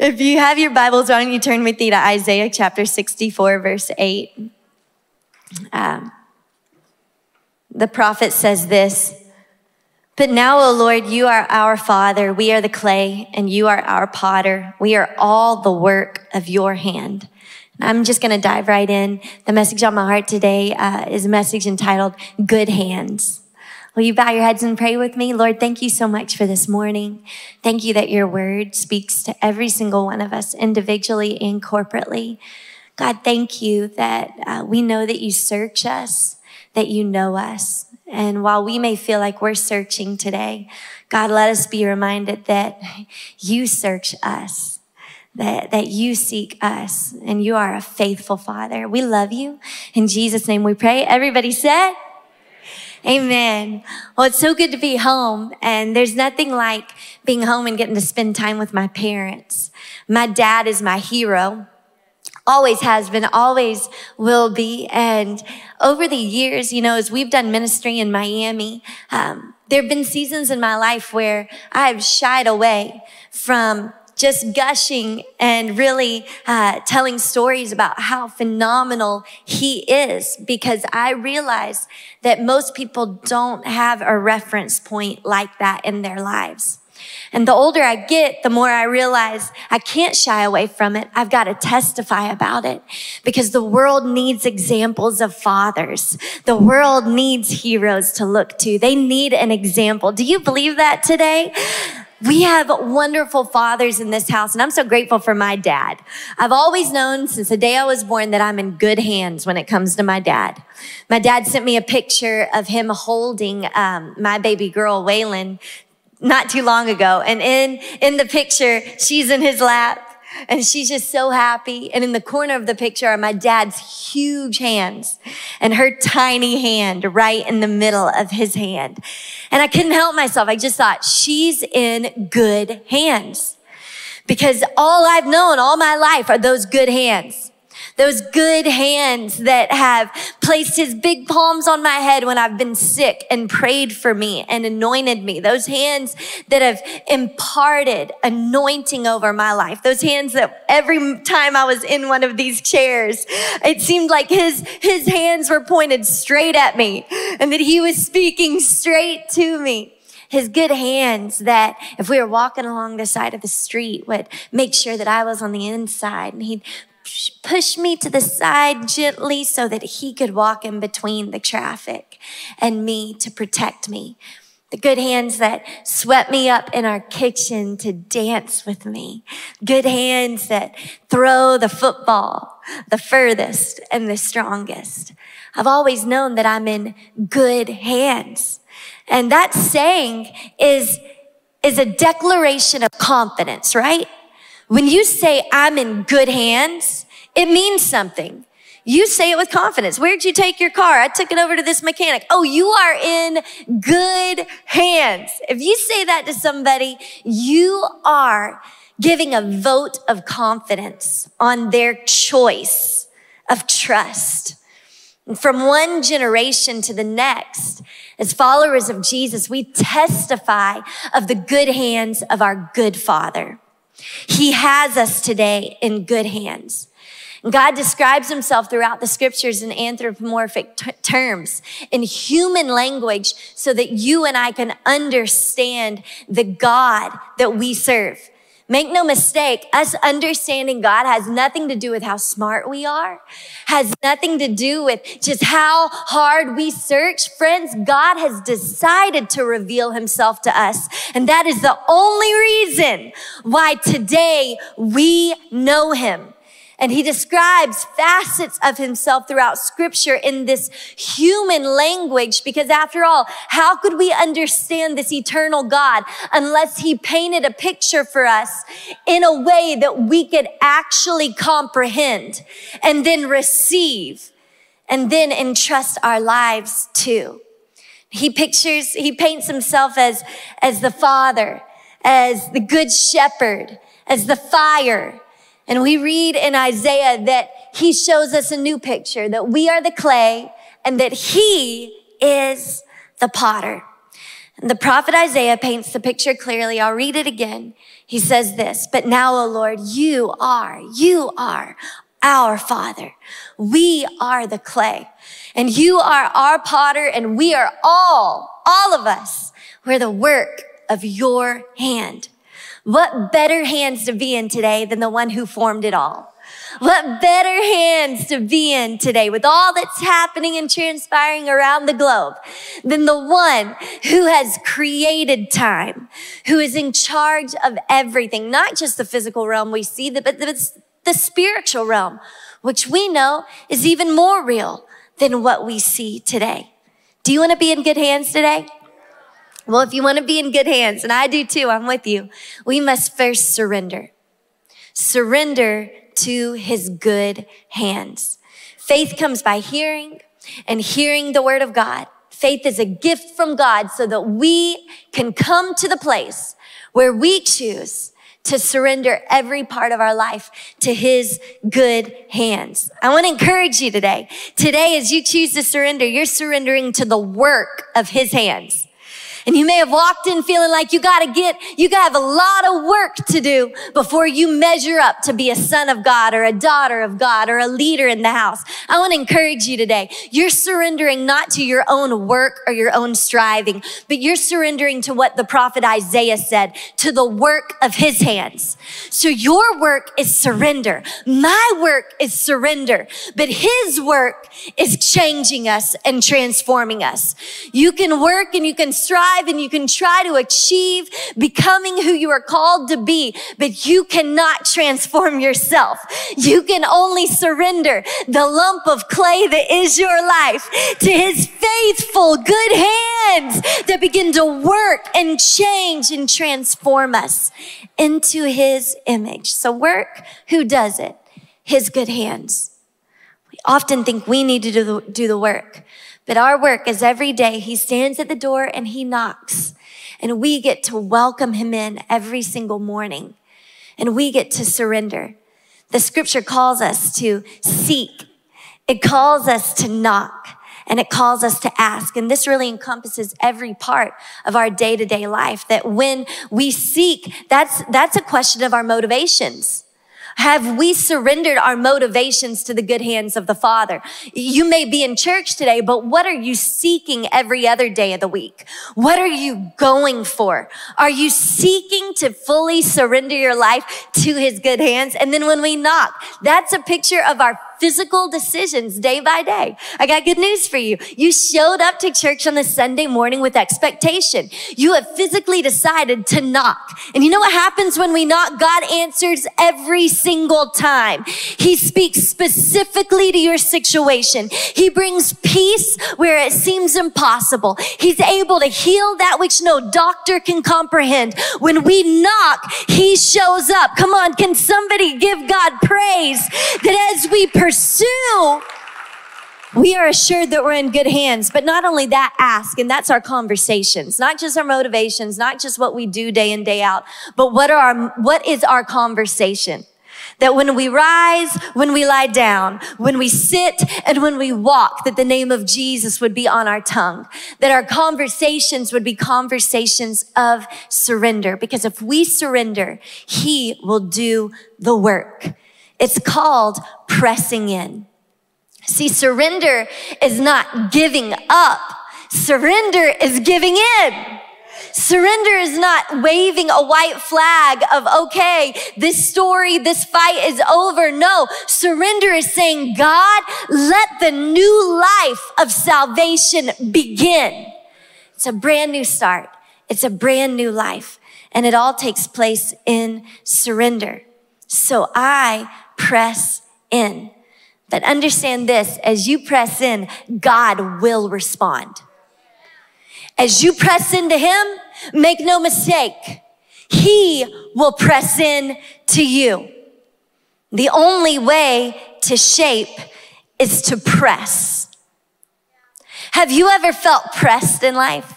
If you have your Bibles, why don't you turn with me to Isaiah chapter 64, verse 8. The prophet says this, "But now, O Lord, you are our Father. We are the clay and you are our potter. We are all the work of your hand." And I'm just going to dive right in. The message on my heart today is a message entitled Good Hands. Will you bow your heads and pray with me? Lord, thank you so much for this morning. Thank you that your word speaks to every single one of us individually and corporately. God, thank you that we know that you search us, that you know us. And while we may feel like we're searching today, God, let us be reminded that you search us, that you seek us, and you are a faithful Father. We love you. In Jesus' name we pray. Everybody said? Amen. Well, it's so good to be home, and there's nothing like being home and getting to spend time with my parents. My dad is my hero, always has been, always will be, and over the years, you know, as we've done ministry in Miami, there have been seasons in my life where I've shied away from just gushing and really telling stories about how phenomenal he is, because I realize that most people don't have a reference point like that in their lives. And the older I get, the more I realize I can't shy away from it. I've got to testify about it, because the world needs examples of fathers. The world needs heroes to look to. They need an example. Do you believe that today? We have wonderful fathers in this house, and I'm so grateful for my dad. I've always known since the day I was born that I'm in good hands when it comes to my dad. My dad sent me a picture of him holding my baby girl, Waylon, not too long ago. And in the picture, she's in his lap, and she's just so happy. And in the corner of the picture are my dad's huge hands and her tiny hand right in the middle of his hand. And I couldn't help myself. I just thought, she's in good hands, because all I've known all my life are those good hands. Those good hands that have placed his big palms on my head when I've been sick and prayed for me and anointed me. Those hands that have imparted anointing over my life. Those hands that every time I was in one of these chairs, it seemed like his hands were pointed straight at me and that he was speaking straight to me. His good hands that if we were walking along the side of the street would make sure that I was on the inside, and he'd push me to the side gently so that he could walk in between the traffic and me to protect me. The good hands that swept me up in our kitchen to dance with me. Good hands that throw the football the furthest and the strongest. I've always known that I'm in good hands. And that saying is a declaration of confidence, right? When you say, I'm in good hands, it means something. You say it with confidence. Where'd you take your car? I took it over to this mechanic. Oh, you are in good hands. If you say that to somebody, you are giving a vote of confidence on their choice of trust. And from one generation to the next, as followers of Jesus, we testify of the good hands of our good Father. He has us today in good hands. God describes himself throughout the scriptures in anthropomorphic terms, in human language, so that you and I can understand the God that we serve. Make no mistake, us understanding God has nothing to do with how smart we are, has nothing to do with just how hard we search. Friends, God has decided to reveal himself to us. And that is the only reason why today we know him. And he describes facets of himself throughout scripture in this human language, because after all, how could we understand this eternal God unless he painted a picture for us in a way that we could actually comprehend and then receive and then entrust our lives to? He paints himself as the Father, as the Good Shepherd, as the fire. And we read in Isaiah that he shows us a new picture, that we are the clay and that he is the potter. The prophet Isaiah paints the picture clearly. I'll read it again. He says this, but now, O Lord, you are our Father. We are the clay and you are our potter, and we are all of us, we're the work of your hand. What better hands to be in today than the one who formed it all? What better hands to be in today with all that's happening and transpiring around the globe than the one who has created time, who is in charge of everything, not just the physical realm we see, but the spiritual realm, which we know is even more real than what we see today. Do you want to be in good hands today? Well, if you want to be in good hands, and I do too, I'm with you, we must first surrender. Surrender to his good hands. Faith comes by hearing, and hearing the word of God. Faith is a gift from God so that we can come to the place where we choose to surrender every part of our life to his good hands. I want to encourage you today. Today, as you choose to surrender, you're surrendering to the work of his hands. And you may have walked in feeling like you gotta have a lot of work to do before you measure up to be a son of God or a daughter of God or a leader in the house. I want to encourage you today. You're surrendering not to your own work or your own striving, but you're surrendering to what the prophet Isaiah said, to the work of his hands. So your work is surrender. My work is surrender, but his work is changing us and transforming us. You can work and you can strive and you can try to achieve becoming who you are called to be, but you cannot transform yourself. You can only surrender the lump of clay that is your life to his faithful, good hands that begin to work and change and transform us into his image. So work, who does it? His good hands. We often think we need to do the work. But our work is every day he stands at the door and he knocks, and we get to welcome him in every single morning, and we get to surrender. The scripture calls us to seek. It calls us to knock, and it calls us to ask. And this really encompasses every part of our day-to-day life, that when we seek, that's a question of our motivations. Have we surrendered our motivations to the good hands of the Father? You may be in church today, but what are you seeking every other day of the week? What are you going for? Are you seeking to fully surrender your life to his good hands? And then when we knock, that's a picture of our physical decisions day by day. I got good news for you. You showed up to church on a Sunday morning with expectation. You have physically decided to knock. And you know what happens when we knock? God answers every single time. He speaks specifically to your situation. He brings peace where it seems impossible. He's able to heal that which no doctor can comprehend. When we knock, he shows up. Come on, can somebody give God praise that as we pursue, we are assured that we're in good hands. But not only that, ask, and that's our conversations, not just our motivations, not just what we do day in, day out, but what is our conversation? That when we rise, when we lie down, when we sit, and when we walk, that the name of Jesus would be on our tongue, that our conversations would be conversations of surrender. Because if we surrender, he will do the work. It's called pressing in. See, surrender is not giving up. Surrender is giving in. Surrender is not waving a white flag of, okay, this story, this fight is over. No, surrender is saying, God, let the new life of salvation begin. It's a brand new start. It's a brand new life. And it all takes place in surrender. So I press in. But understand this, as you press in, God will respond. As you press into him, make no mistake, he will press in to you. The only way to shape is to press. Have you ever felt pressed in life?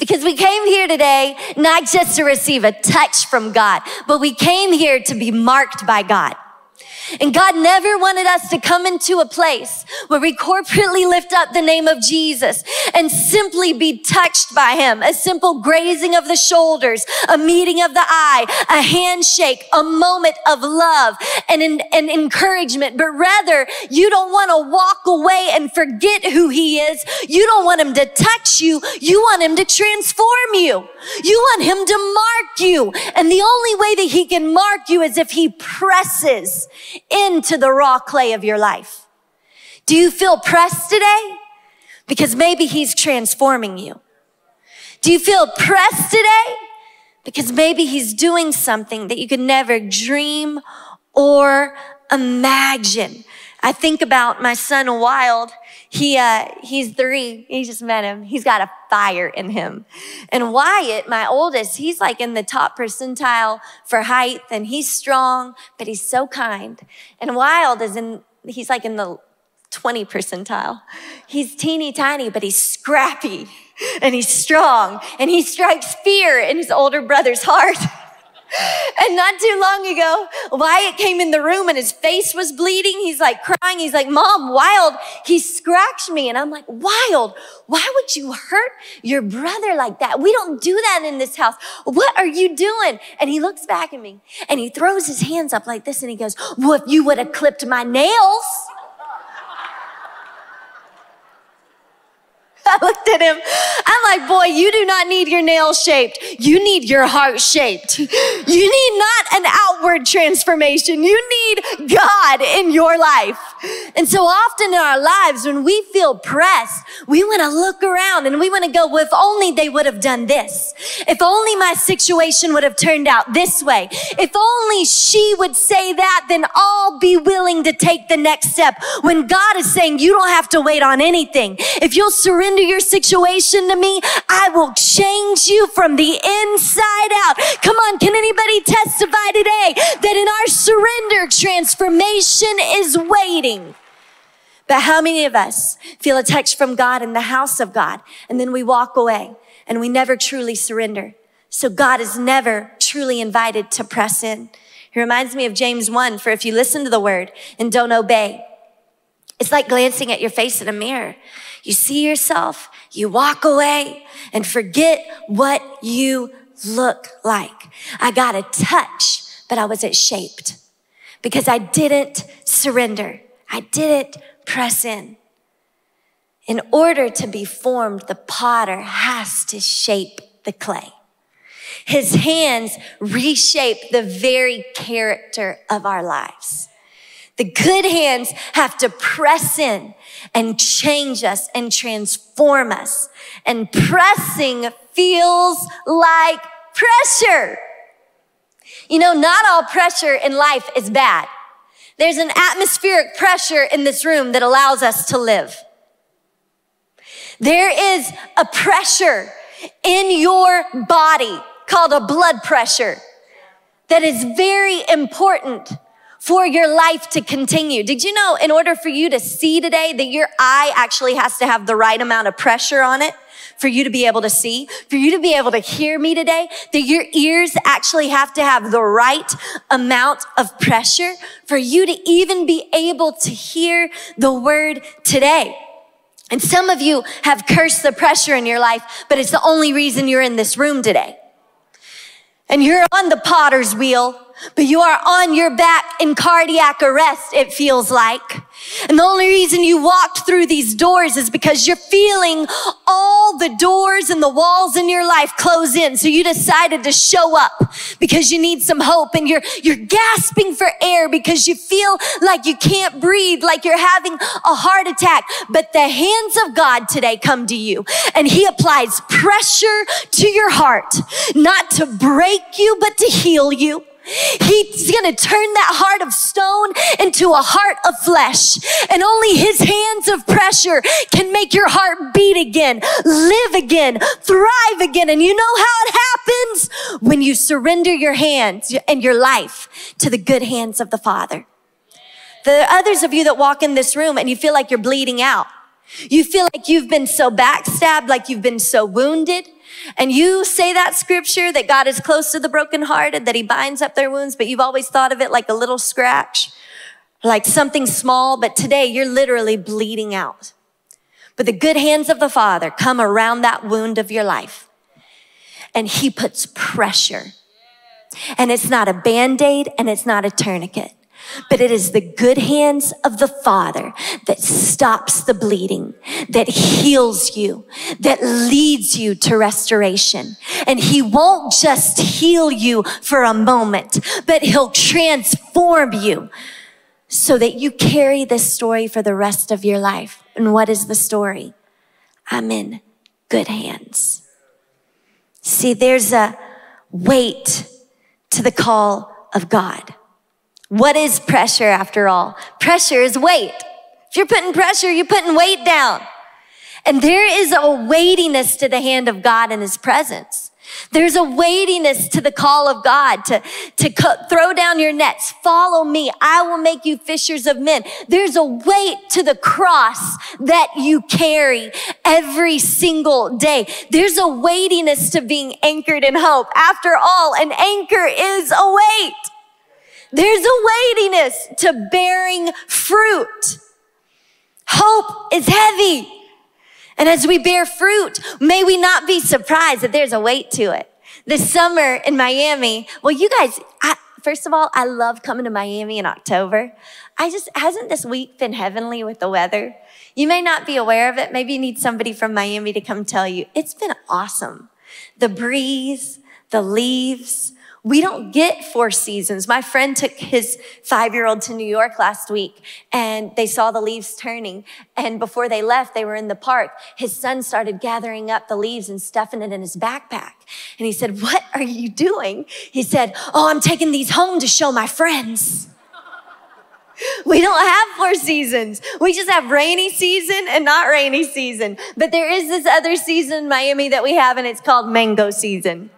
Because we came here today not just to receive a touch from God, but we came here to be marked by God. And God never wanted us to come into a place where we corporately lift up the name of Jesus and simply be touched by him. A simple grazing of the shoulders, a meeting of the eye, a handshake, a moment of love and an encouragement. But rather, you don't want to walk away and forget who he is. You don't want him to touch you. You want him to transform you. You want him to mark you. And the only way that he can mark you is if he presses into the raw clay of your life. Do you feel pressed today? Because maybe he's transforming you. Do you feel pressed today? Because maybe he's doing something that you could never dream or imagine. I think about my son Wilde. He's 3. You just met him. He's got a fire in him. And Wyatt, my oldest, he's like in the top percentile for height, and he's strong, but he's so kind. And Wilde he's like in the 20 percentile. He's teeny tiny, but he's scrappy and he's strong and he strikes fear in his older brother's heart. And not too long ago, Wyatt came in the room and his face was bleeding. He's like crying. He's like, Mom, Wild, he scratched me. And I'm like, Wild, why would you hurt your brother like that? We don't do that in this house. What are you doing? And he looks back at me and he throws his hands up like this and he goes, well, if you would have clipped my nails. I looked at him. I'm like, boy, you do not need your nails shaped. You need your heart shaped. You need not an outward transformation. You need God in your life. And so often in our lives, when we feel pressed, we want to look around and we want to go, well, if only they would have done this. If only my situation would have turned out this way. If only she would say that, then I'll be willing to take the next step. When God is saying, you don't have to wait on anything. If you'll surrender your situation to me, I will change you from the inside out. Come on, can anybody testify today that in our surrender, transformation is waiting? But how many of us feel a touch from God in the house of God, and then we walk away and we never truly surrender? So God is never truly invited to press in. It reminds me of James 1, for if you listen to the word and don't obey, it's like glancing at your face in a mirror. You see yourself, you walk away and forget what you look like. I got a touch, but I wasn't shaped because I didn't surrender. I didn't press in. In order to be formed, the potter has to shape the clay. His hands reshape the very character of our lives. The good hands have to press in and change us and transform us. And pressing feels like pressure. You know, not all pressure in life is bad. There's an atmospheric pressure in this room that allows us to live. There is a pressure in your body called a blood pressure that is very important for your life to continue. Did you know in order for you to see today that your eye actually has to have the right amount of pressure on it for you to be able to see, for you to be able to hear me today, that your ears actually have to have the right amount of pressure for you to even be able to hear the word today? And some of you have cursed the pressure in your life, but it's the only reason you're in this room today. And you're on the potter's wheel, but you are on your back in cardiac arrest, it feels like. And the only reason you walked through these doors is because you're feeling all the doors and the walls in your life close in. So you decided to show up because you need some hope, and you're gasping for air because you feel like you can't breathe, like you're having a heart attack. But the hands of God today come to you, and he applies pressure to your heart, not to break you, but to heal you. He's going to turn that heart of stone into a heart of flesh. And only his hands of pressure can make your heart beat again, live again, thrive again. And you know how it happens? When you surrender your hands and your life to the good hands of the Father. There are others of you that walk in this room and you feel like you're bleeding out. You feel like you've been so backstabbed, like you've been so wounded. And you say that scripture that God is close to the brokenhearted, that he binds up their wounds, but you've always thought of it like a little scratch like something small, but today you're literally bleeding out. But the good hands of the Father come around that wound of your life, and He puts pressure. And it's not a Band-Aid and it's not a tourniquet, but it is the good hands of the Father that stops the bleeding, that heals you, that leads you to restoration. And He won't just heal you for a moment, but He'll transform you so that you carry this story for the rest of your life. And what is the story? I'm in good hands. See, there's a weight to the call of God. What is pressure after all? Pressure is weight. If you're putting pressure, you're putting weight down. And there is a weightiness to the hand of God in His presence. There's a weightiness to the call of God to throw down your nets. Follow me. I will make you fishers of men. There's a weight to the cross that you carry every single day. There's a weightiness to being anchored in hope. After all, an anchor is a weight. There's a weightiness to bearing fruit. Hope is heavy. And as we bear fruit, may we not be surprised that there's a weight to it. This summer in Miami, well, you guys, first of all, I love coming to Miami in October. Hasn't this week been heavenly with the weather? You may not be aware of it. Maybe you need somebody from Miami to come tell you. It's been awesome. The breeze, the leaves. We don't get 4 seasons. My friend took his 5-year-old to New York last week, and they saw the leaves turning. And before they left, they were in the park. His son started gathering up the leaves and stuffing it in his backpack. And he said, "What are you doing?" He said, "Oh, I'm taking these home to show my friends." We don't have 4 seasons. We just have rainy season and not rainy season. But there is this other season in Miami that we have, and it's called mango season.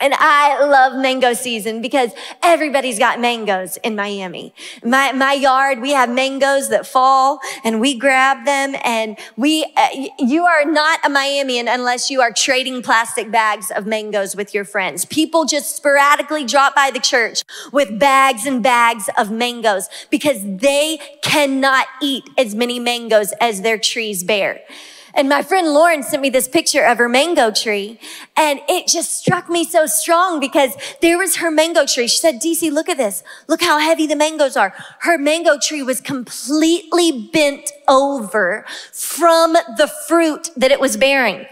And I love mango season because everybody's got mangoes in Miami. My yard, we have mangoes that fall and we grab them, and you are not a Miamian unless you are trading plastic bags of mangoes with your friends. People just sporadically drop by the church with bags and bags of mangoes because they cannot eat as many mangoes as their trees bear. And my friend Lauren sent me this picture of her mango tree, and it just struck me so strong because there was her mango tree. She said, "DC, look at this. Look how heavy the mangoes are." Her mango tree was completely bent over from the fruit that it was bearing.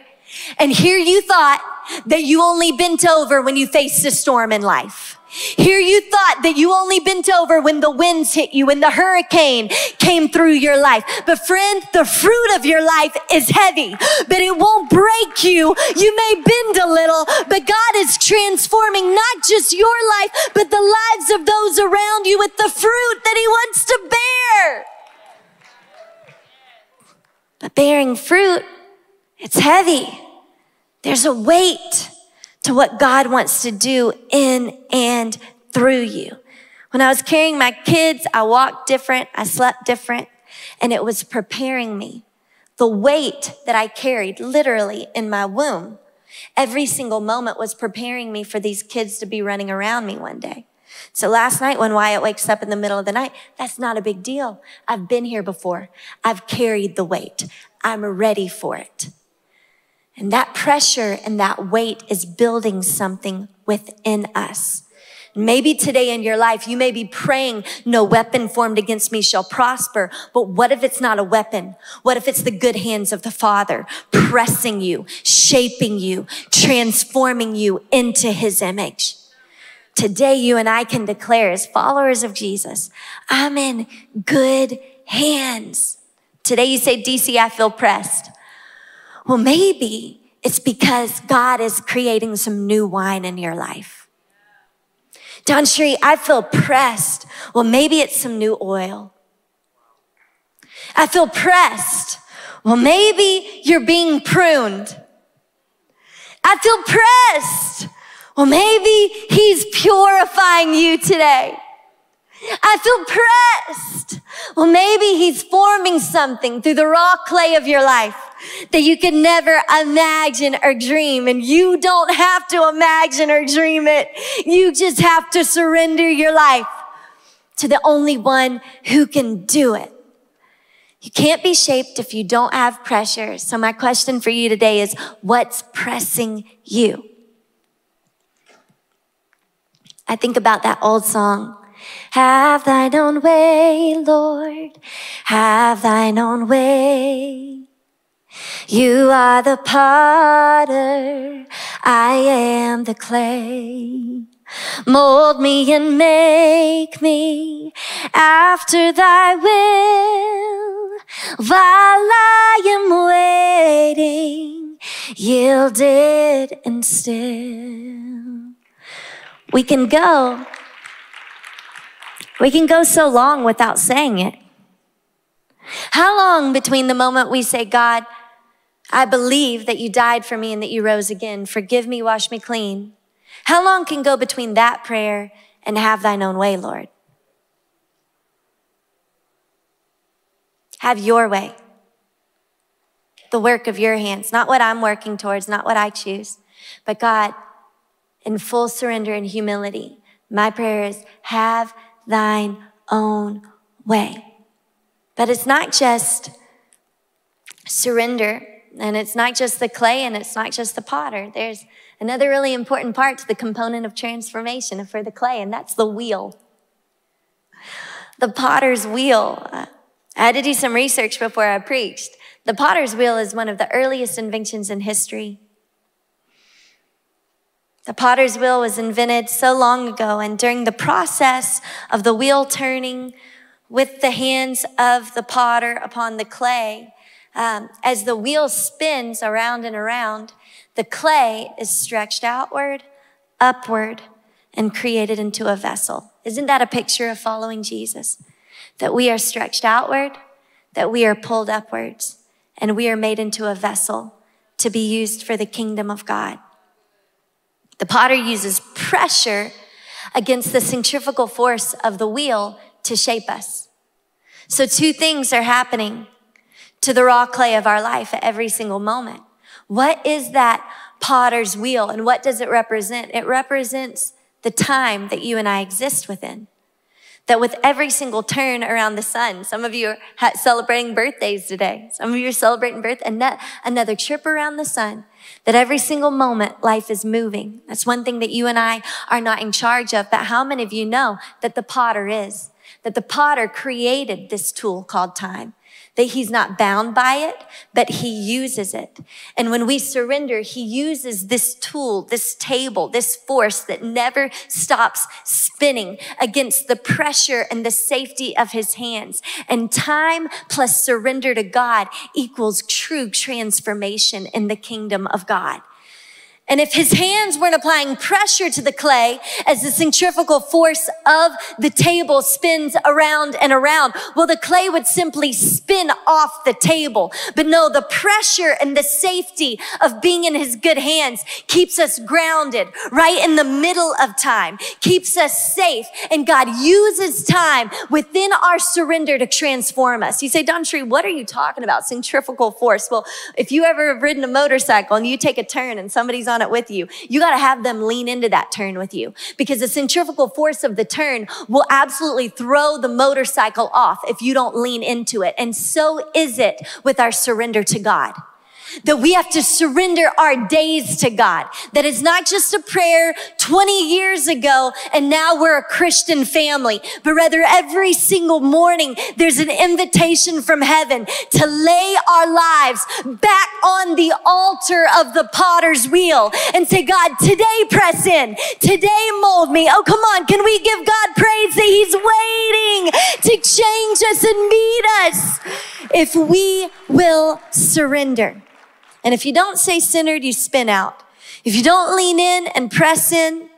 And here you thought that you only bent over when you faced a storm in life. Here you thought that you only bent over when the winds hit you, when the hurricane came through your life. But friend, the fruit of your life is heavy, but it won't break you. You may bend a little, but God is transforming not just your life, but the lives of those around you with the fruit that He wants to bear. But bearing fruit, it's heavy. There's a weight to what God wants to do in and through you. When I was carrying my kids, I walked different, I slept different, and it was preparing me. The weight that I carried literally in my womb, every single moment was preparing me for these kids to be running around me one day. So last night when Wyatt wakes up in the middle of the night, that's not a big deal. I've been here before. I've carried the weight. I'm ready for it. And that pressure and that weight is building something within us. Maybe today in your life, you may be praying, "No weapon formed against me shall prosper." But what if it's not a weapon? What if it's the good hands of the Father pressing you, shaping you, transforming you into His image? Today, you and I can declare as followers of Jesus, I'm in good hands. Today you say, "DC, I feel pressed." Well, maybe it's because God is creating some new wine in your life. "DawnCheré, I feel pressed." Well, maybe it's some new oil. "I feel pressed." Well, maybe you're being pruned. "I feel pressed." Well, maybe He's purifying you today. "I feel pressed." Well, maybe He's forming something through the raw clay of your life that you could never imagine or dream. And you don't have to imagine or dream it. You just have to surrender your life to the only one who can do it. You can't be shaped if you don't have pressure. So my question for you today is, what's pressing you? I think about that old song. Have thine own way, Lord. Have thine own way. You are the potter. I am the clay. Mold me and make me after thy will. While I am waiting, yielded and still. We can go. We can go so long without saying it. How long between the moment we say, God, I believe that you died for me and that you rose again. Forgive me, wash me clean. How long can go between that prayer and have thine own way, Lord? Have your way. The work of your hands, not what I'm working towards, not what I choose, but God, in full surrender and humility, my prayer is have thine own way. But it's not just surrender, and it's not just the clay, and it's not just the potter. There's another really important part to the component of transformation for the clay, and that's the wheel. The potter's wheel. I had to do some research before I preached. The potter's wheel is one of the earliest inventions in history. The potter's wheel was invented so long ago, and during the process of the wheel turning with the hands of the potter upon the clay, as the wheel spins around and around, the clay is stretched outward, upward, and created into a vessel. Isn't that a picture of following Jesus? That we are stretched outward, that we are pulled upwards, and we are made into a vessel to be used for the kingdom of God. The potter uses pressure against the centrifugal force of the wheel to shape us. So two things are happening to the raw clay of our life at every single moment. What is that potter's wheel and what does it represent? It represents the time that you and I exist within. That with every single turn around the sun, some of you are celebrating birthdays today. Some of you are celebrating another trip around the sun. That every single moment life is moving. That's one thing that you and I are not in charge of. But how many of you know that the potter is? That the potter created this tool called time. That he's not bound by it, but he uses it. And when we surrender, he uses this tool, this table, this force that never stops spinning against the pressure and the safety of his hands. And time plus surrender to God equals true transformation in the kingdom of God. And if his hands weren't applying pressure to the clay as the centrifugal force of the table spins around and around, well, the clay would simply spin off the table. But no, the pressure and the safety of being in his good hands keeps us grounded right in the middle of time, keeps us safe. And God uses time within our surrender to transform us. You say, DawnCheré, what are you talking about? Centrifugal force. Well, if you ever have ridden a motorcycle and you take a turn and somebody's on it with you, you got to have them lean into that turn with you, because the centrifugal force of the turn will absolutely throw the motorcycle off if you don't lean into it. And so is it with our surrender to God. That we have to surrender our days to God. That it's not just a prayer 20 years ago and now we're a Christian family, but rather every single morning there's an invitation from heaven to lay our lives back on the altar of the potter's wheel and say, God, today press in. Today mold me. Oh, come on. Can we give God praise that he's waiting to change us and meet us if we will surrender? And if you don't stay centered, you spin out. If you don't lean in and press in,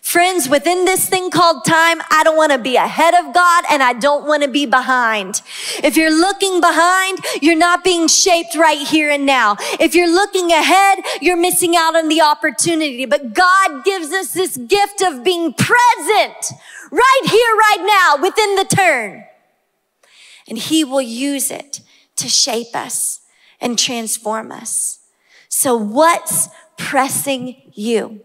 friends, within this thing called time, I don't want to be ahead of God and I don't want to be behind. If you're looking behind, you're not being shaped right here and now. If you're looking ahead, you're missing out on the opportunity. But God gives us this gift of being present right here, right now, within the turn. And he will use it to shape us and transform us. So what's pressing you?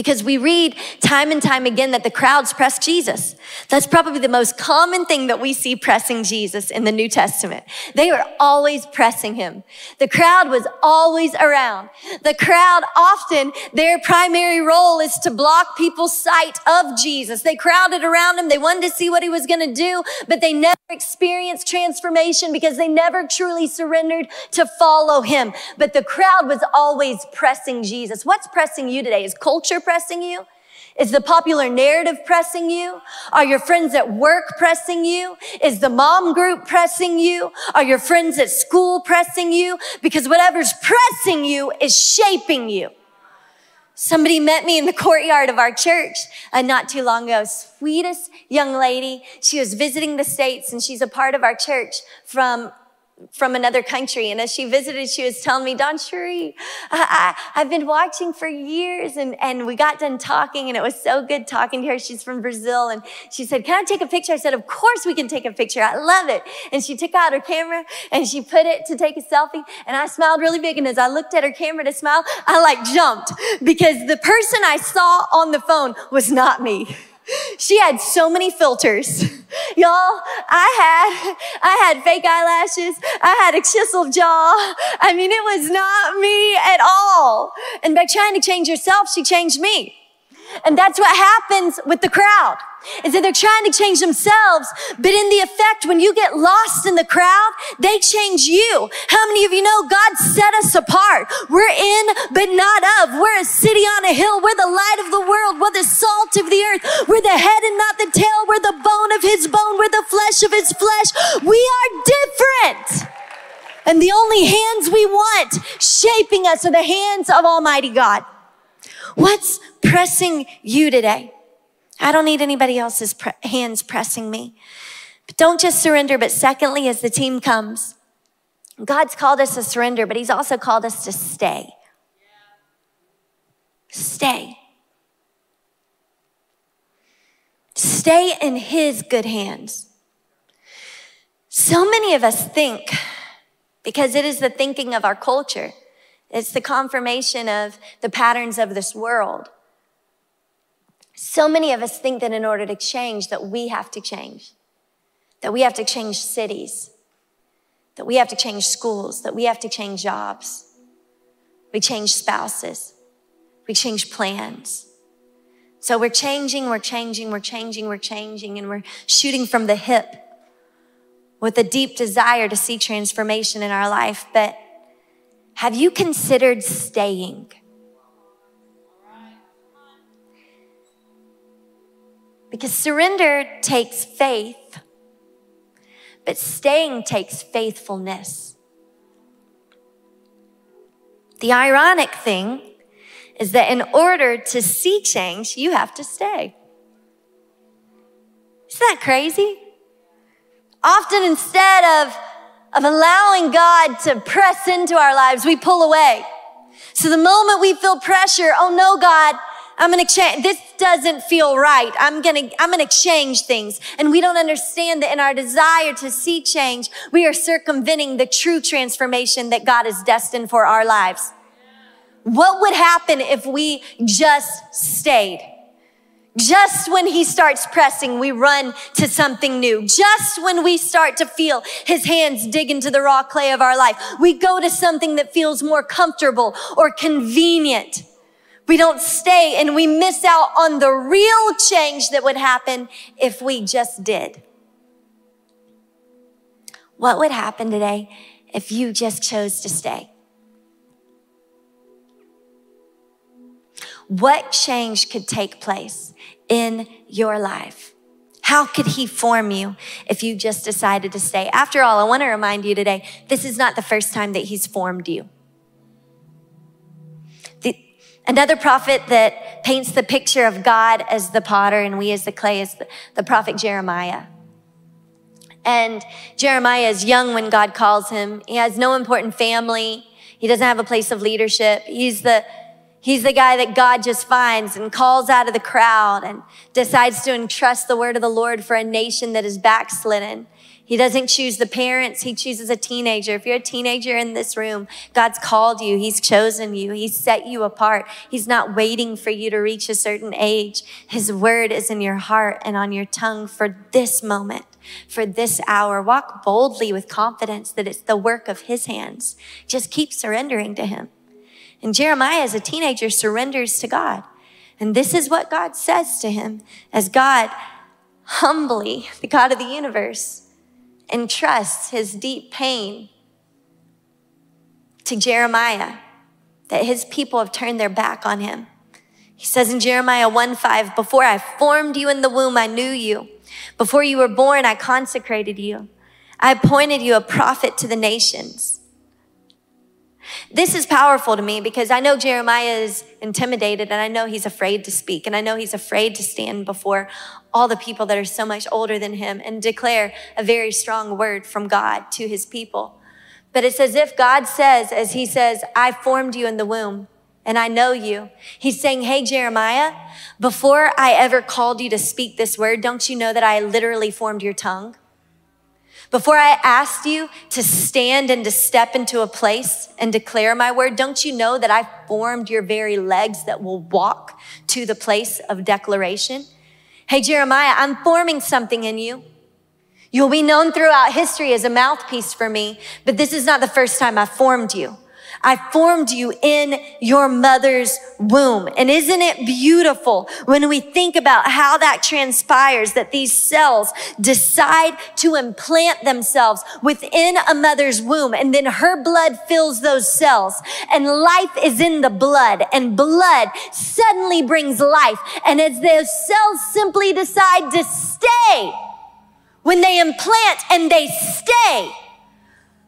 Because we read time and time again that the crowds press Jesus. That's probably the most common thing that we see pressing Jesus in the New Testament. They were always pressing him. The crowd was always around. The crowd often, their primary role is to block people's sight of Jesus. They crowded around him. They wanted to see what he was going to do, but they never experienced transformation because they never truly surrendered to follow him. But the crowd was always pressing Jesus. What's pressing you today? Is culture pressing you? Is the popular narrative pressing you? Are your friends at work pressing you? Is the mom group pressing you? Are your friends at school pressing you? Because whatever's pressing you is shaping you. Somebody met me in the courtyard of our church not too long ago. Sweetest young lady. She was visiting the States and she's a part of our church from another country. And as she visited, she was telling me, DawnCheré, I've been watching for years. And we got done talking and it was so good talking to her. She's from Brazil. And she said, can I take a picture? I said, of course we can take a picture. I love it. And she took out her camera and she put it to take a selfie. And I smiled really big. And as I looked at her camera to smile, I like jumped because the person I saw on the phone was not me. She had so many filters. Y'all, I had fake eyelashes. I had a chiseled jaw. I mean, it was not me at all. And by trying to change herself, she changed me. And that's what happens with the crowd, is that they're trying to change themselves. But in the effect, when you get lost in the crowd, they change you. How many of you know God set us apart? We're in, but not of. We're a city on a hill. We're the light of the world. We're the salt of the earth. We're the head and not the tail. We're the bone of his bone. We're the flesh of his flesh. We are different. And the only hands we want shaping us are the hands of Almighty God. What's pressing you today? I don't need anybody else's hands pressing me. But don't just surrender. But secondly, as the team comes, God's called us to surrender, but he's also called us to stay. Stay. Stay in his good hands. So many of us think, because it is the thinking of our culture, it's the confirmation of the patterns of this world. So many of us think that in order to change, that we have to change. That we have to change cities. That we have to change schools. That we have to change jobs. We change spouses. We change plans. So we're changing, and we're shooting from the hip with a deep desire to see transformation in our life. But have you considered staying? Because surrender takes faith, but staying takes faithfulness. The ironic thing is that in order to see change, you have to stay. Isn't that crazy? Often instead of allowing God to press into our lives, we pull away. So the moment we feel pressure, oh no, God, I'm going to change. This doesn't feel right. I'm going to change things. And we don't understand that in our desire to see change, we are circumventing the true transformation that God is destined for our lives. What would happen if we just stayed? Just when he starts pressing, we run to something new. Just when we start to feel his hands dig into the raw clay of our life, we go to something that feels more comfortable or convenient. We don't stay, and we miss out on the real change that would happen if we just did. What would happen today if you just chose to stay? What change could take place in your life? How could he form you if you just decided to stay? After all, I want to remind you today, this is not the first time that he's formed you. Another prophet that paints the picture of God as the potter and we as the clay is the prophet Jeremiah. And Jeremiah is young when God calls him. He has no important family. He doesn't have a place of leadership. He's the guy that God just finds and calls out of the crowd and decides to entrust the word of the Lord for a nation that is backslidden. He doesn't choose the parents. He chooses a teenager. If you're a teenager in this room, God's called you. He's chosen you. He's set you apart. He's not waiting for you to reach a certain age. His word is in your heart and on your tongue for this moment, for this hour. Walk boldly with confidence that it's the work of his hands. Just keep surrendering to him. And Jeremiah, as a teenager, surrenders to God. And this is what God says to him as God humbly, the God of the universe, and trusts his deep pain to Jeremiah that his people have turned their back on him. He says in Jeremiah 1:5, before I formed you in the womb, I knew you. Before you were born, I consecrated you. I appointed you a prophet to the nations. This is powerful to me because I know Jeremiah is intimidated and I know he's afraid to speak and I know he's afraid to stand before all the people that are so much older than him and declare a very strong word from God to his people. But it's as if God says, as he says, I formed you in the womb and I know you. He's saying, hey, Jeremiah, before I ever called you to speak this word, don't you know that I literally formed your tongue? Before I asked you to stand and to step into a place and declare my word, don't you know that I formed your very legs that will walk to the place of declaration? Hey, Jeremiah, I'm forming something in you. You'll be known throughout history as a mouthpiece for me, but this is not the first time I formed you. I formed you in your mother's womb. And isn't it beautiful when we think about how that transpires, that these cells decide to implant themselves within a mother's womb, and then her blood fills those cells, and life is in the blood, and blood suddenly brings life. And as those cells simply decide to stay, when they implant and they stay,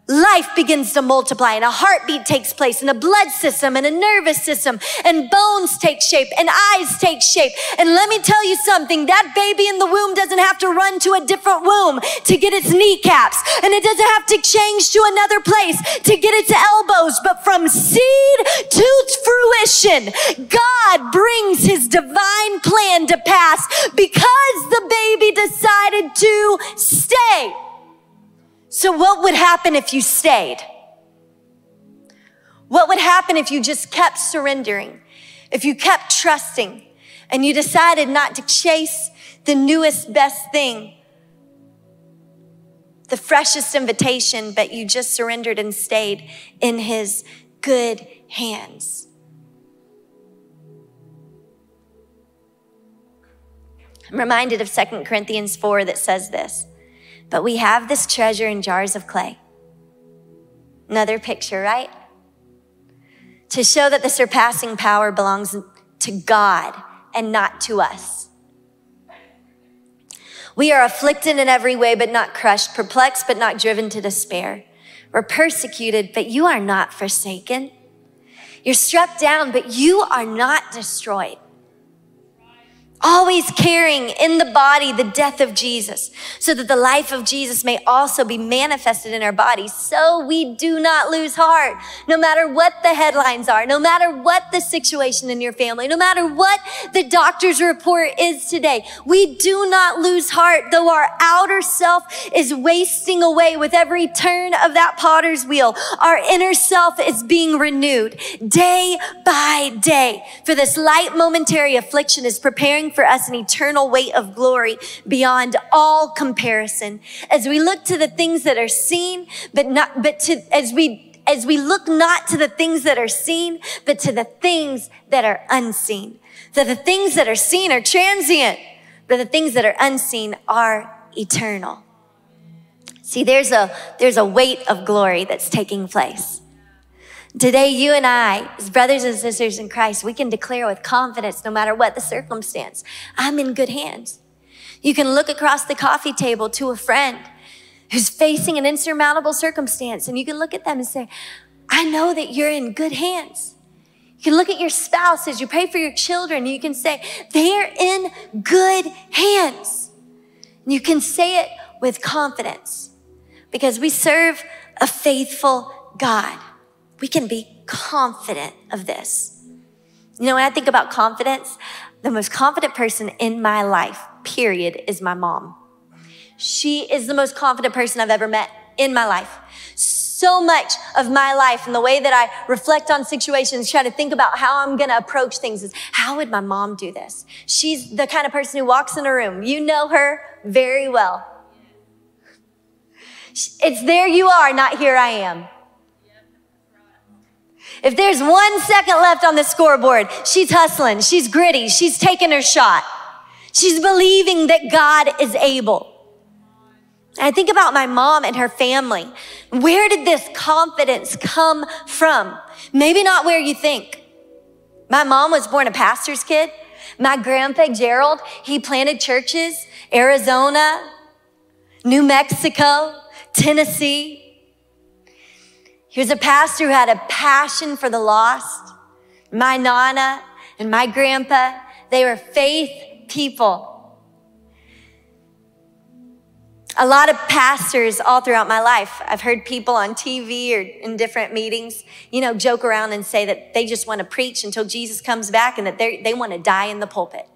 life begins to multiply, and a heartbeat takes place, and a blood system and a nervous system, and bones take shape, and eyes take shape. And let me tell you something, that baby in the womb doesn't have to run to a different womb to get its kneecaps, and it doesn't have to change to another place to get its elbows. But from seed to fruition, God brings his divine plan to pass because the baby decided to stay. So what would happen if you stayed? What would happen if you just kept surrendering? If you kept trusting and you decided not to chase the newest best thing, the freshest invitation, but you just surrendered and stayed in his good hands? I'm reminded of 2 Corinthians 4 that says this. But we have this treasure in jars of clay. Another picture, right? To show that the surpassing power belongs to God and not to us. We are afflicted in every way, but not crushed, perplexed, but not driven to despair. We're persecuted, but you are not forsaken. You're struck down, but you are not destroyed. Always carrying in the body the death of Jesus, so that the life of Jesus may also be manifested in our bodies. So we do not lose heart, no matter what the headlines are, no matter what the situation in your family, no matter what the doctor's report is today. We do not lose heart, though our outer self is wasting away with every turn of that potter's wheel. Our inner self is being renewed day by day. For this light momentary affliction is preparing for us an eternal weight of glory beyond all comparison. As we look to the things that are seen, as we look not to the things that are seen, but to the things that are unseen. So the things that are seen are transient, but the things that are unseen are eternal. See, there's a weight of glory that's taking place. Today, you and I, as brothers and sisters in Christ, we can declare with confidence, no matter what the circumstance, I'm in good hands. You can look across the coffee table to a friend who's facing an insurmountable circumstance, and you can look at them and say, I know that you're in good hands. You can look at your spouse as you pray for your children, and you can say, they're in good hands. And you can say it with confidence because we serve a faithful God. We can be confident of this. You know, when I think about confidence, the most confident person in my life, period, is my mom. She is the most confident person I've ever met in my life. So much of my life and the way that I reflect on situations, try to think about how I'm going to approach things is, how would my mom do this? She's the kind of person who walks in a room. You know her very well. It's there you are, not here I am. If there's 1 second left on the scoreboard, she's hustling, she's gritty, she's taking her shot. She's believing that God is able. I think about my mom and her family. Where did this confidence come from? Maybe not where you think. My mom was born a pastor's kid. My grandpa, Gerald, he planted churches, Arizona, New Mexico, Tennessee. He was a pastor who had a passion for the lost. My Nana and my grandpa, they were faith people. A lot of pastors all throughout my life, I've heard people on TV or in different meetings, you know, joke around and say that they just want to preach until Jesus comes back and that they want to die in the pulpit.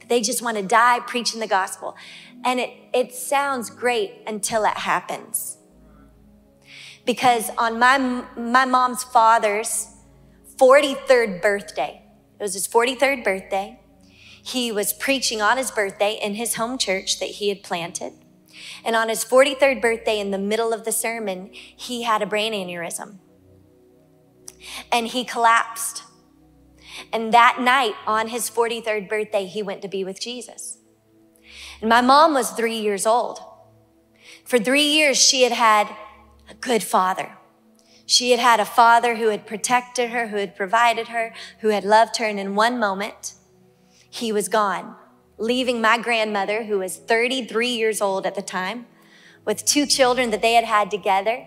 That they just want to die preaching the gospel. And it sounds great until it happens. Because on my mom's father's 43rd birthday, it was his 43rd birthday, he was preaching on his birthday in his home church that he had planted. And on his 43rd birthday, in the middle of the sermon, he had a brain aneurysm. And he collapsed. And that night, on his 43rd birthday, he went to be with Jesus. And my mom was 3 years old. For 3 years, she had had a good father. She had had a father who had protected her, who had provided her, who had loved her. And in one moment, he was gone, leaving my grandmother, who was 33 years old at the time, with 2 children that they had had together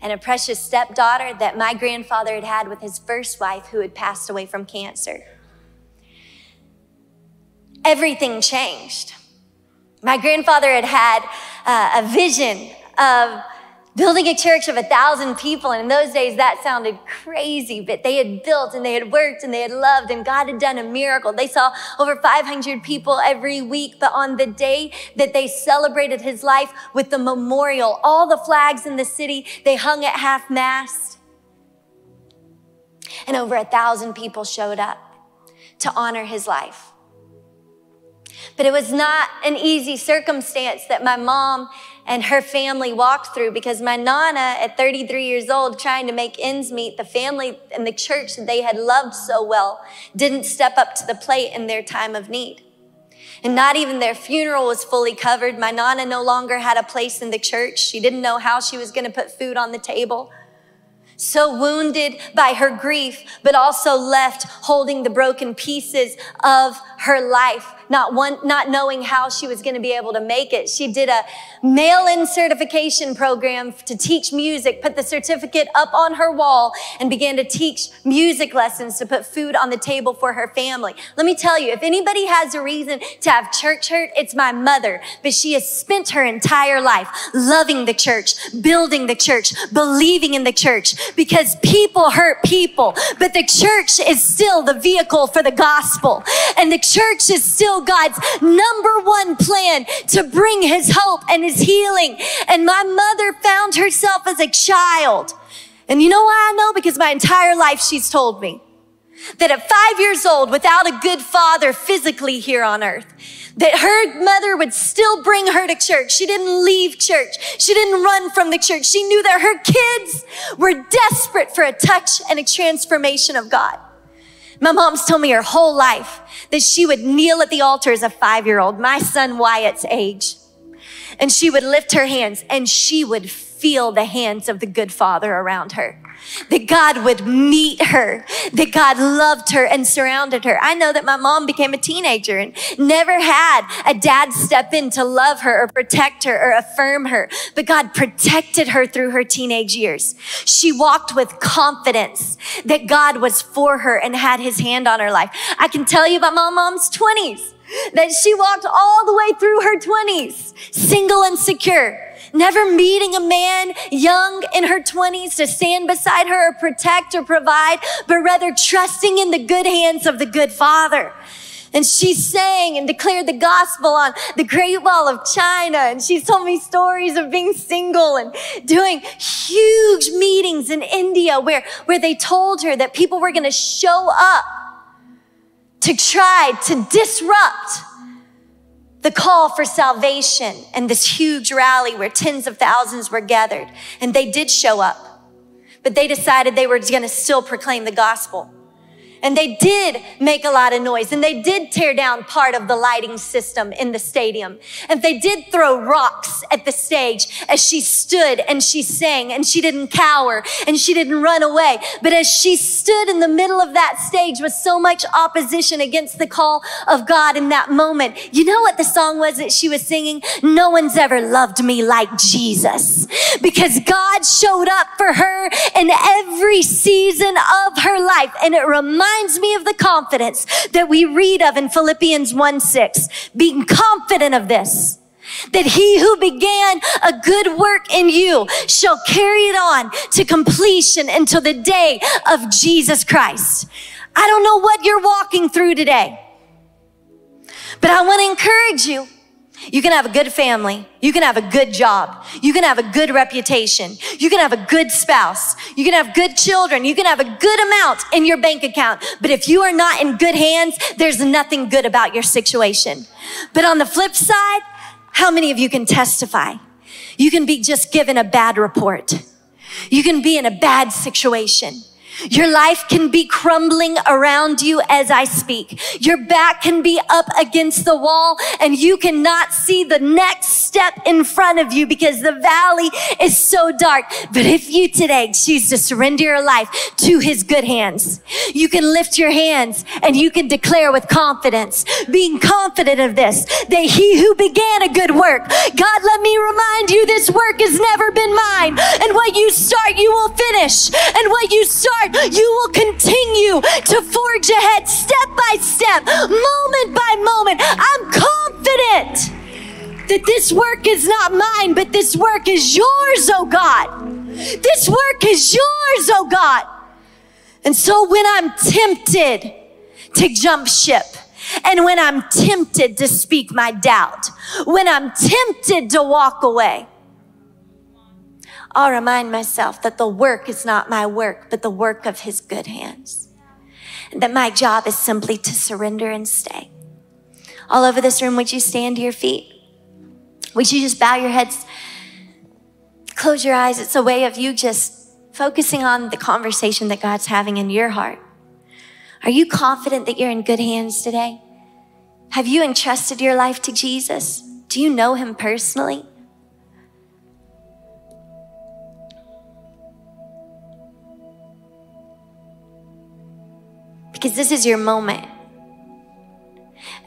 and a precious stepdaughter that my grandfather had had with his first wife, who had passed away from cancer. Everything changed. My grandfather had had a vision of building a church of 1,000 people. And in those days, that sounded crazy, but they had built and they had worked and they had loved, and God had done a miracle. They saw over 500 people every week. But on the day that they celebrated his life with the memorial, all the flags in the city, they hung at half-mast. And over 1,000 people showed up to honor his life. But it was not an easy circumstance that my mom and her family walked through, because my Nana at 33 years old, trying to make ends meet, the family and the church that they had loved so well didn't step up to the plate in their time of need. And not even their funeral was fully covered. My Nana no longer had a place in the church. She didn't know how she was going to put food on the table. So wounded by her grief, but also left holding the broken pieces of her life, not knowing how she was going to be able to make it. She did a mail-in certification program to teach music, put the certificate up on her wall, and began to teach music lessons to put food on the table for her family. Let me tell you, if anybody has a reason to have church hurt, it's my mother. But she has spent her entire life loving the church, building the church, believing in the church, because people hurt people, but the church is still the vehicle for the gospel. And the church is still God's #1 plan to bring his hope and his healing. And my mother found herself as a child. And you know why I know? Because my entire life she's told me that at 5 years old, without a good father physically here on earth, that her mother would still bring her to church. She didn't leave church. She didn't run from the church. She knew that her kids were desperate for a touch and a transformation of God. My mom's told me her whole life that she would kneel at the altar as a 5-year-old, my son Wyatt's age, and she would lift her hands and she would feel the hands of the good father around her, that God would meet her, that God loved her and surrounded her. I know that my mom became a teenager and never had a dad step in to love her or protect her or affirm her, but God protected her through her teenage years. She walked with confidence that God was for her and had his hand on her life. I can tell you about my mom's 20s, that she walked all the way through her 20s, single and secure, never meeting a man young in her 20s to stand beside her or protect or provide, but rather trusting in the good hands of the good father. And she sang and declared the gospel on the Great Wall of China. And she told me stories of being single and doing huge meetings in India where they told her that people were going to show up to try to disrupt the call for salvation and this huge rally where tens of thousands were gathered. And they did show up, but they decided they were going to still proclaim the gospel. And they did make a lot of noise, and they did tear down part of the lighting system in the stadium. And they did throw rocks at the stage as she stood and she sang, and she didn't cower and she didn't run away. But as she stood in the middle of that stage with so much opposition against the call of God in that moment, you know what the song was that she was singing? No one's ever loved me like Jesus, because God showed up for her in every season of her life. And it reminds me of the confidence that we read of in Philippians 1:6, being confident of this, that he who began a good work in you shall carry it on to completion until the day of Jesus Christ. I don't know what you're walking through today, but I want to encourage you. You can have a good family. You can have a good job. You can have a good reputation. You can have a good spouse. You can have good children. You can have a good amount in your bank account. But if you are not in good hands, there's nothing good about your situation. But on the flip side, how many of you can testify? You can be just given a bad report. You can be in a bad situation. Your life can be crumbling around you as I speak. Your back can be up against the wall and you cannot see the next step in front of you because the valley is so dark. But if you today choose to surrender your life to his good hands, you can lift your hands and you can declare with confidence, being confident of this, that he who began a good work, God, let me remind you, this work has never been mine. And what you start, you will finish. And what you start, you will continue to forge ahead step by step, moment by moment. I'm confident that this work is not mine, but this work is yours, oh God. This work is yours, oh God. And so when I'm tempted to jump ship, and when I'm tempted to speak my doubt, when I'm tempted to walk away, I'll remind myself that the work is not my work, but the work of his good hands. And that my job is simply to surrender and stay. All over this room, would you stand to your feet? Would you just bow your heads? Close your eyes. It's a way of you just focusing on the conversation that God's having in your heart. Are you confident that you're in good hands today? Have you entrusted your life to Jesus? Do you know him personally? Because this is your moment.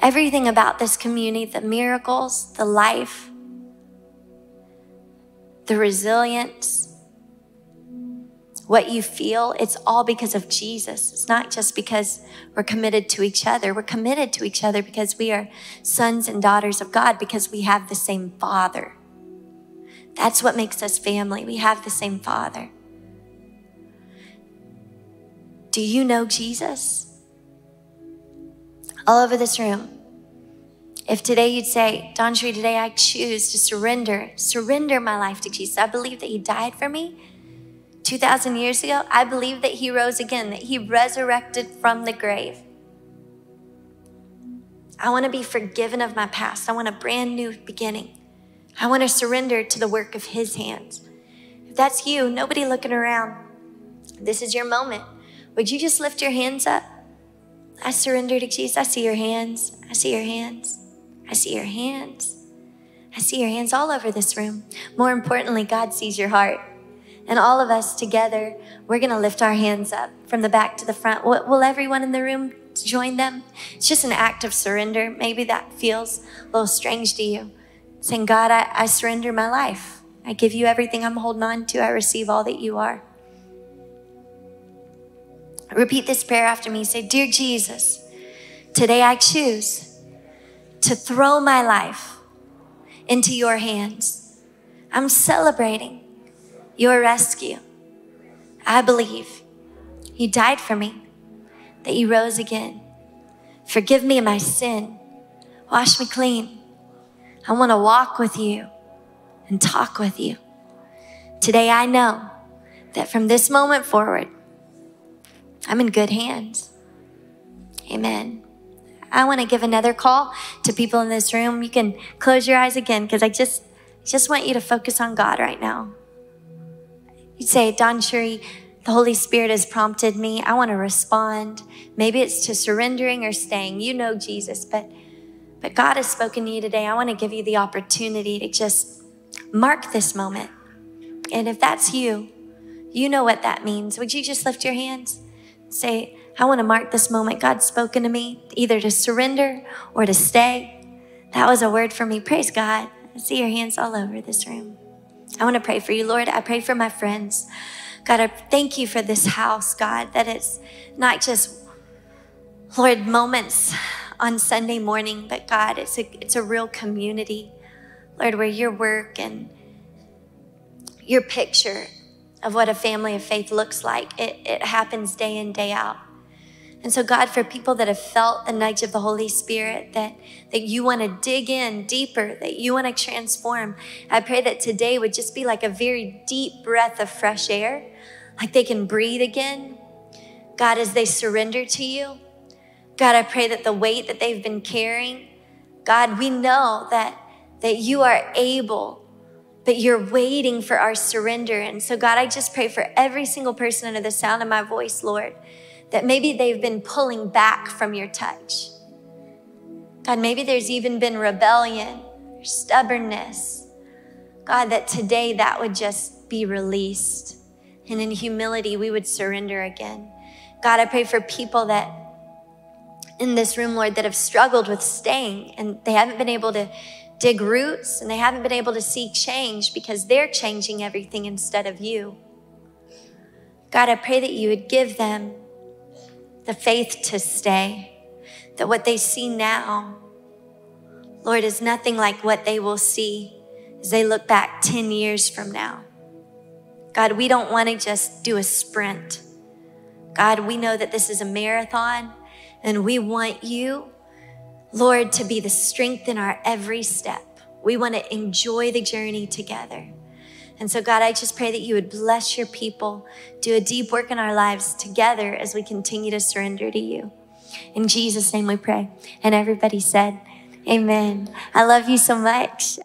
Everything about this community, the miracles, the life, the resilience, what you feel, it's all because of Jesus. It's not just because we're committed to each other. We're committed to each other because we are sons and daughters of God, because we have the same Father. That's what makes us family. We have the same Father. Do you know Jesus? All over this room, if today you'd say, DawnCheré, today I choose to surrender my life to Jesus. I believe that he died for me 2,000 years ago. I believe that he rose again, that he resurrected from the grave. I want to be forgiven of my past. I want a brand new beginning. I want to surrender to the work of his hands. If that's you, nobody looking around, this is your moment. Would you just lift your hands up? I surrender to Jesus. I see your hands. I see your hands. I see your hands. I see your hands all over this room. More importantly, God sees your heart. And all of us together, we're going to lift our hands up from the back to the front. Will everyone in the room join them? It's just an act of surrender. Maybe that feels a little strange to you. Saying, God, I surrender my life. I give you everything I'm holding on to. I receive all that you are. Repeat this prayer after me. Say, dear Jesus, today I choose to throw my life into your hands. I'm celebrating your rescue. I believe you died for me, that you rose again, Forgive me my sin. Wash me clean. I want to walk with you and talk with you. Today I know that from this moment forward, I'm in good hands. Amen. I want to give another call to people in this room. You can close your eyes again because I just want you to focus on God right now. You'd say, DawnCheré, the Holy Spirit has prompted me. I want to respond. Maybe it's to surrendering or staying. You know Jesus, but God has spoken to you today. I want to give you the opportunity to just mark this moment. And if that's you, you know what that means. Would you just lift your hands and say, I want to mark this moment. God's spoken to me, either to surrender or to stay. That was a word for me. Praise God. I see your hands all over this room. I want to pray for you, Lord. I pray for my friends. God, I thank you for this house, God, that it's not just, Lord, moments on Sunday morning, but God, it's a real community, Lord, where your work and your picture of what a family of faith looks like, it happens day in, day out. And so, God, for people that have felt the nudge of the Holy Spirit, that you want to dig in deeper, that you want to transform, I pray that today would just be like a very deep breath of fresh air, like they can breathe again. God, as they surrender to you, God, I pray that the weight that they've been carrying, God, we know that you are able, but you're waiting for our surrender. And so, God, I just pray for every single person under the sound of my voice, Lord, that maybe they've been pulling back from your touch. God, maybe there's even been rebellion, stubbornness. God, that today that would just be released. And in humility, we would surrender again. God, I pray for people that in this room, Lord, that have struggled with staying and they haven't been able to dig roots and they haven't been able to see change because they're changing everything instead of you. God, I pray that you would give them the faith to stay, that what they see now, Lord, is nothing like what they will see as they look back 10 years from now. God, we don't want to just do a sprint. God, we know that this is a marathon and we want you, Lord, to be the strength in our every step. We want to enjoy the journey together. And so, God, I just pray that you would bless your people, do a deep work in our lives together as we continue to surrender to you. In Jesus' name we pray. And everybody said, amen. I love you so much.